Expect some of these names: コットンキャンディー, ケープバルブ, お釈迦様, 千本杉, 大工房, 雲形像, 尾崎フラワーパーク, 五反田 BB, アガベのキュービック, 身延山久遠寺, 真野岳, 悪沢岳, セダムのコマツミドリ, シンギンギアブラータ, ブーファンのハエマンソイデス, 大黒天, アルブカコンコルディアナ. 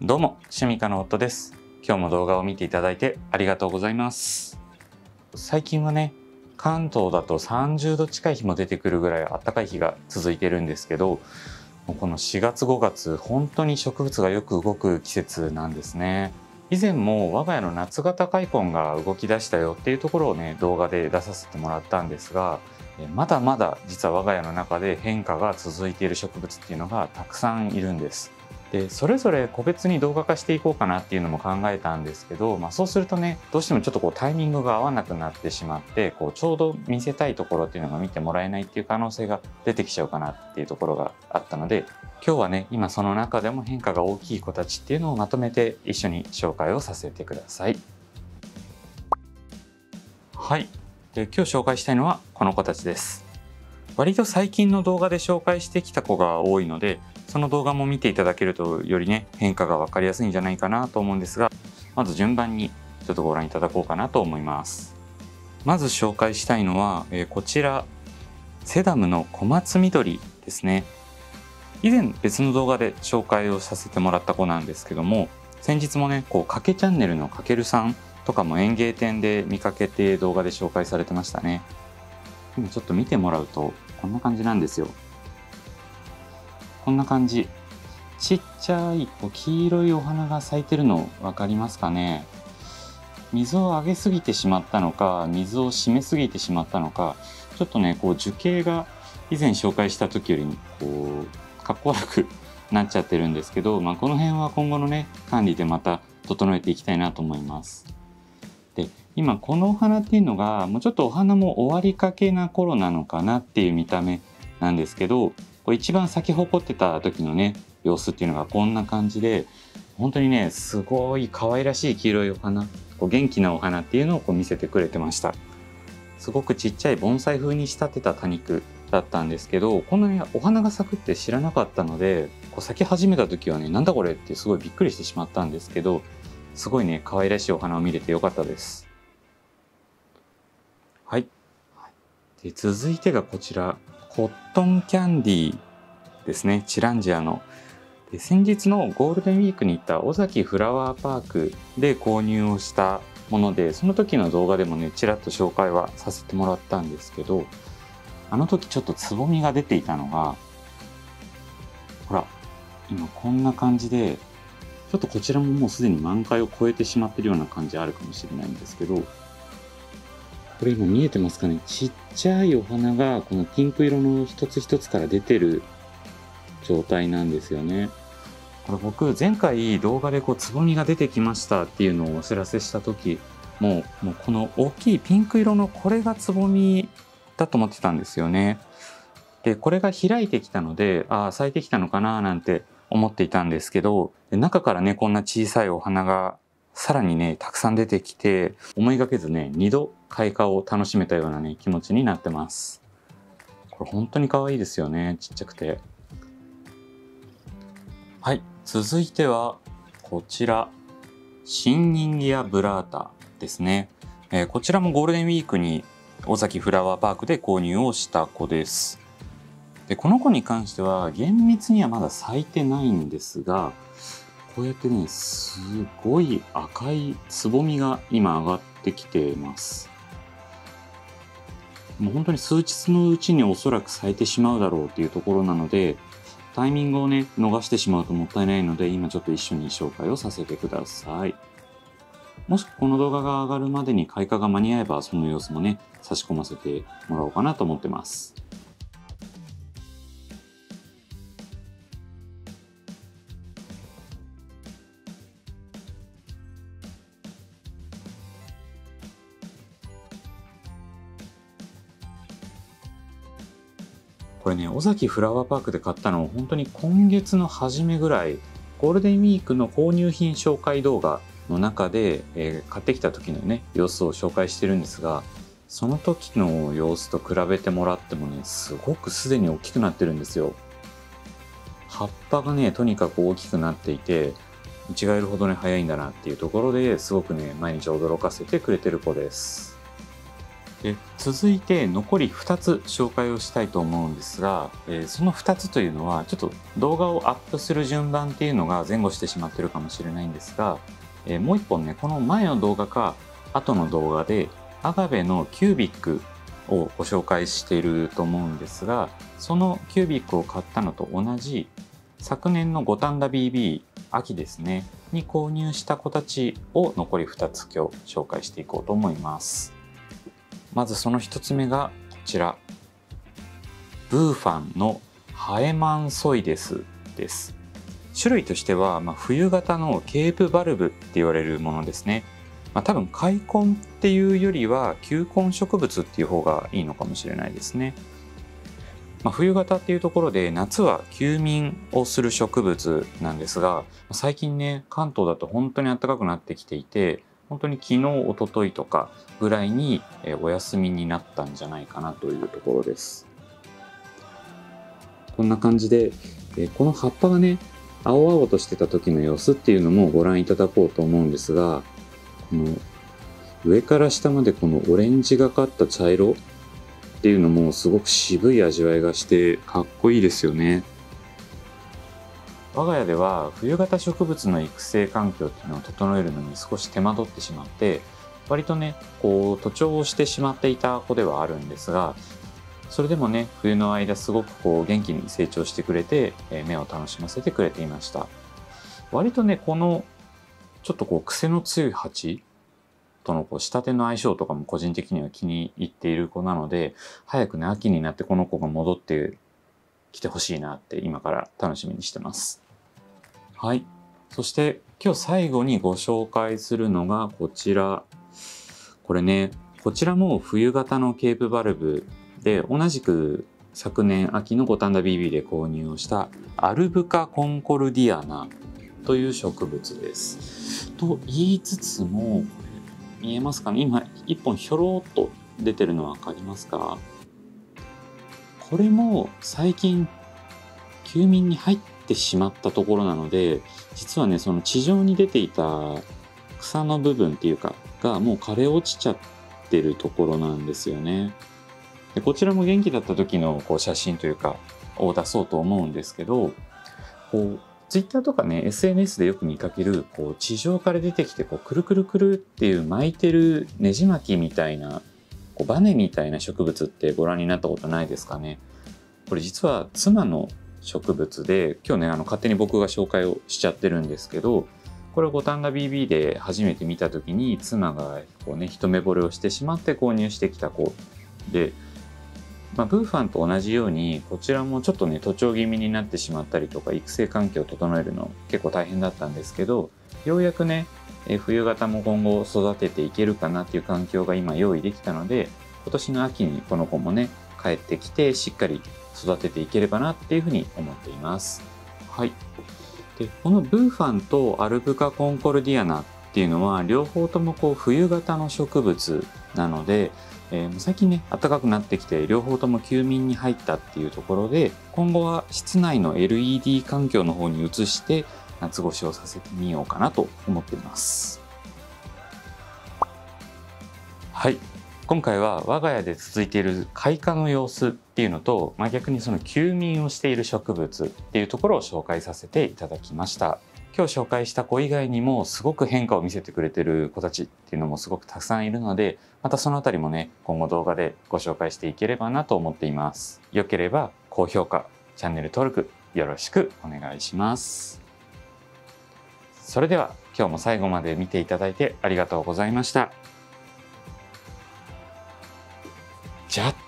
どうも、趣味家の夫です。今日も動画を見ていただいてありがとうございます。最近はね、関東だと30度近い日も出てくるぐらい暖かい日が続いてるんですけど、この4月5月、本当に植物がよく動く季節なんですね。以前も我が家の夏型開墾が動き出したよっていうところをね、動画で出させてもらったんですが、まだまだ実は我が家の中で変化が続いている植物っていうのがたくさんいるんです。でそれぞれ個別に動画化していこうかなっていうのも考えたんですけど、そうするとねどうしてもちょっとこうタイミングが合わなくなってしまって、ちょうど見せたいところっていうのが見てもらえないっていう可能性が出てきちゃうかなっていうところがあったので、今日はね今その中でも変化が大きい子たちっていうのをまとめて一緒に紹介をさせてください。はい、で今日紹介したいのはこの子たちです。割と最近の動画で紹介してきた子が多いので、その動画も見ていただけるとよりね変化が分かりやすいんじゃないかなと思うんですが、まず順番にちょっとご覧いただこうかなと思います。まず紹介したいのは、こちらセダムのコマツミドリですね。以前別の動画で紹介をさせてもらった子なんですけども、先日もねかけチャンネルのかけるさんとかも園芸店で見かけて動画で紹介されてましたね。今ちょっと見てもらうとこんな感じなんですよ。こんな感じ、ちっちゃい黄色いお花が咲いてるの分かりますかね。水をあげすぎてしまったのか、水を締めすぎてしまったのか、ちょっとね樹形が以前紹介した時よりこうかっこ悪くなっちゃってるんですけど、この辺は今後のね管理でまた整えていきたいなと思います。で今このお花っていうのがもうちょっとお花も終わりかけな頃なのかなっていう見た目なんですけど、一番咲き誇ってた時のね様子っていうのがこんな感じで、本当にねすごい可愛らしい黄色いお花、元気なお花っていうのを見せてくれてました。すごくちっちゃい盆栽風に仕立てた多肉だったんですけど、こんなにお花が咲くって知らなかったので、咲き始めた時はねなんだこれってすごいびっくりしてしまったんですけど、すごいね可愛らしいお花を見れてよかったです。はい、で続いてがこちらコットンキャンディーですね。チランジアので先日のゴールデンウィークに行った尾崎フラワーパークで購入をしたもので、その時の動画でもねちらっと紹介はさせてもらったんですけど、あの時ちょっとつぼみが出ていたのがほら今こんな感じで、ちょっとこちらももうすでに満開を超えてしまってるような感じあるかもしれないんですけど、これ今見えてますかね。ちっちゃいお花がこのピンク色の一つ一つから出てる状態なんですよね。これ僕前回動画でつぼみが出てきましたっていうのをお知らせした時も、この大きいピンク色のこれがつぼみだと思ってたんですよね。でこれが開いてきたので、ああ咲いてきたのかななんて思っていたんですけど、中からねこんな小さいお花がさらにねたくさん出てきて、思いがけずね2度開花を楽しめたようなね気持ちになってます。これ本当に可愛いですよね、ちっちゃくて。はい、続いてはこちらシンギンギアブラータですね。こちらもゴールデンウィークに尾崎フラワーパークで購入をした子です。でこの子に関しては厳密にはまだ咲いてないんですが、こうやってねすごい赤いつぼみが今上がってきています。もう本当に数日のうちにおそらく咲いてしまうだろうっていうところなので、タイミングをね逃してしまうともったいないので、今ちょっと一緒に紹介をさせてください。もしこの動画が上がるまでに開花が間に合えば、その様子もね差し込ませてもらおうかなと思ってます。これね、尾崎フラワーパークで買ったのを本当に今月の初めぐらい、ゴールデンウィークの購入品紹介動画の中で、買ってきた時のね様子を紹介してるんですが、その時の様子と比べてもらってもねすごくすでに大きくなってるんですよ。葉っぱがねとにかく大きくなっていて、見違えるほどね早いんだなっていうところですごくね毎日驚かせてくれてる子です。続いて残り2つ紹介をしたいと思うんですが、その2つというのはちょっと動画をアップする順番っていうのが前後してしまってるかもしれないんですが、もう1本ね、この前の動画か後の動画でアガベのキュービックをご紹介していると思うんですが、そのキュービックを買ったのと同じ昨年の五反田 BB 秋ですねに購入した子たちを残り2つ今日紹介していこうと思います。まずその1つ目がこちら、ブーファンのハエマンソイデスです。種類としては、冬型のケープバルブって言われるものですね。多分開根っていうよりは球根植物っていう方がいいのかもしれないですね。冬型っていうところで夏は休眠をする植物なんですが、最近ね関東だと本当に暖かくなってきていて、本当に昨日一昨日とかぐらいにお休みになったんじゃないかなというところです。こんな感じでこの葉っぱがね青々としてた時の様子っていうのもご覧いただこうと思うんですが、この上から下までこのオレンジがかった茶色っていうのもすごく渋い味わいがしてかっこいいですよね。我が家では冬型植物の育成環境っていうのを整えるのに少し手間取ってしまって、割とねこう徒長をしてしまっていた子ではあるんですが、それでもね冬の間すごくこう元気に成長してくれて目を楽しませてくれていました。割とねこのちょっとこう癖の強い鉢とのこう下手の相性とかも個人的には気に入っている子なので、早くね秋になってこの子が戻ってきてほしいなって今から楽しみにしてます。はい、そして今日最後にご紹介するのがこちら。これね、こちらも冬型のケープバルブで、同じく昨年秋の五反田 BB で購入をしたアルブカコンコルディアナという植物です。と言いつつも、見えますかね、今1本ひょろっと出てるの分かりますか。これも最近休眠に入ってしまったところなので、実はねその地上に出ていた草の部分っていうかがもう枯れ落ちちゃってるところなんですよね。でこちらも元気だった時のこう写真というかを出そうと思うんですけど、こうTwitter とかね SNS でよく見かけるこう地上から出てきてこうくるくるくるっていう巻いてるねじ巻きみたいなこうバネみたいな植物ってご覧になったことないですかね。これ実は妻の植物で、今日ね勝手に僕が紹介をしちゃってるんですけど、これ五反田 BB で初めて見た時に妻がこうね一目惚れをしてしまって購入してきた子で。ブーファンと同じようにこちらもちょっとね徒長気味になってしまったりとか、育成環境を整えるの結構大変だったんですけど、ようやくね冬型も今後育てていけるかなっていう環境が今用意できたので、今年の秋にこの子もね帰ってきてしっかり育てていければなっていうふうに思っています。はい、でこのブーファンとアルブカコンコルディアナっていうのは両方ともこう冬型の植物なので、最近ね暖かくなってきて両方とも休眠に入ったっていうところで、今後は室内の LED 環境の方に移して夏越しをさせてみようかなと思っています。はい、今回は我が家で続いている開花の様子っていうのと、逆にその休眠をしている植物っていうところを紹介させていただきました。今日紹介した子以外にもすごく変化を見せてくれてる子たちっていうのもすごくたくさんいるので、またそのあたりもね今後動画でご紹介していければなと思っています。よければ高評価、チャンネル登録よろしくお願いします。それでは今日も最後まで見ていただいてありがとうございました。じゃあ。